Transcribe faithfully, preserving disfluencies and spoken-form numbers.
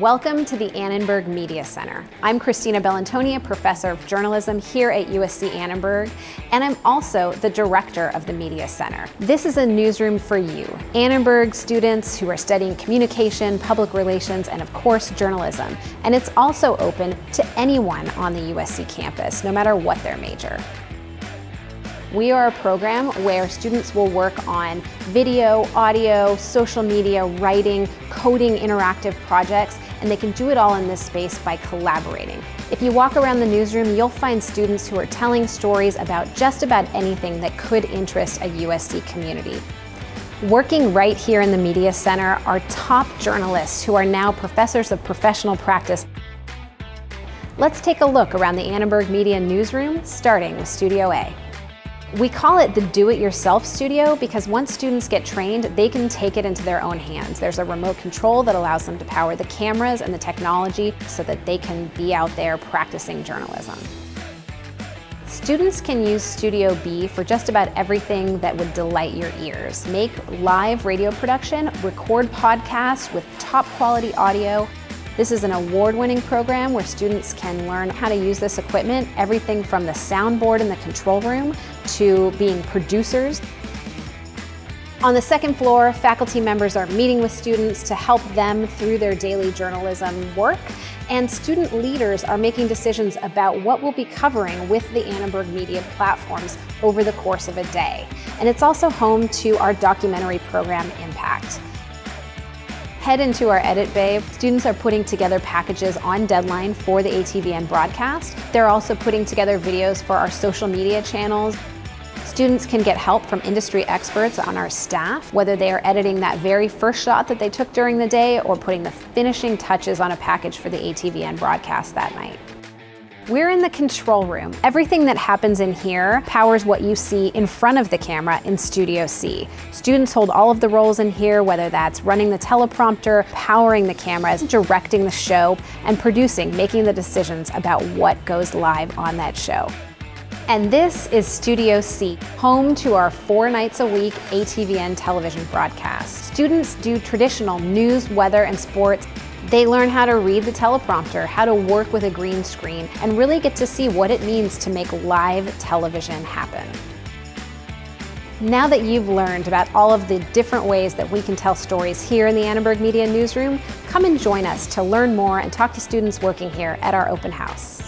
Welcome to the Annenberg Media Center. I'm Christina Bellantoni, a professor of journalism here at U S C Annenberg, and I'm also the director of the Media Center. This is a newsroom for you, Annenberg students who are studying communication, public relations, and of course journalism. And it's also open to anyone on the U S C campus, no matter what their major. We are a program where students will work on video, audio, social media, writing, coding, interactive projects, and they can do it all in this space by collaborating. If you walk around the newsroom, you'll find students who are telling stories about just about anything that could interest a U S C community. Working right here in the Media Center are top journalists who are now professors of professional practice. Let's take a look around the Annenberg Media newsroom, starting with Studio A. We call it the do-it-yourself studio because once students get trained, they can take it into their own hands. There's a remote control that allows them to power the cameras and the technology so that they can be out there practicing journalism. Students can use Studio B for just about everything that would delight your ears. Make live radio production, record podcasts with top quality audio. This is an award-winning program where students can learn how to use this equipment, everything from the soundboard in the control room to being producers. On the second floor, faculty members are meeting with students to help them through their daily journalism work, and student leaders are making decisions about what we'll be covering with the Annenberg Media platforms over the course of a day. And it's also home to our documentary program, Impact. Head into our edit bay. Students are putting together packages on deadline for the A T V N broadcast. They're also putting together videos for our social media channels. Students can get help from industry experts on our staff, whether they are editing that very first shot that they took during the day or putting the finishing touches on a package for the A T V N broadcast that night. We're in the control room. Everything that happens in here powers what you see in front of the camera in Studio C. Students hold all of the roles in here, whether that's running the teleprompter, powering the cameras, directing the show, and producing, making the decisions about what goes live on that show. And this is Studio C, home to our four nights a week A T V N television broadcast. Students do traditional news, weather, and sports. They learn how to read the teleprompter, how to work with a green screen, and really get to see what it means to make live television happen. Now that you've learned about all of the different ways that we can tell stories here in the Annenberg Media Newsroom, come and join us to learn more and talk to students working here at our open house.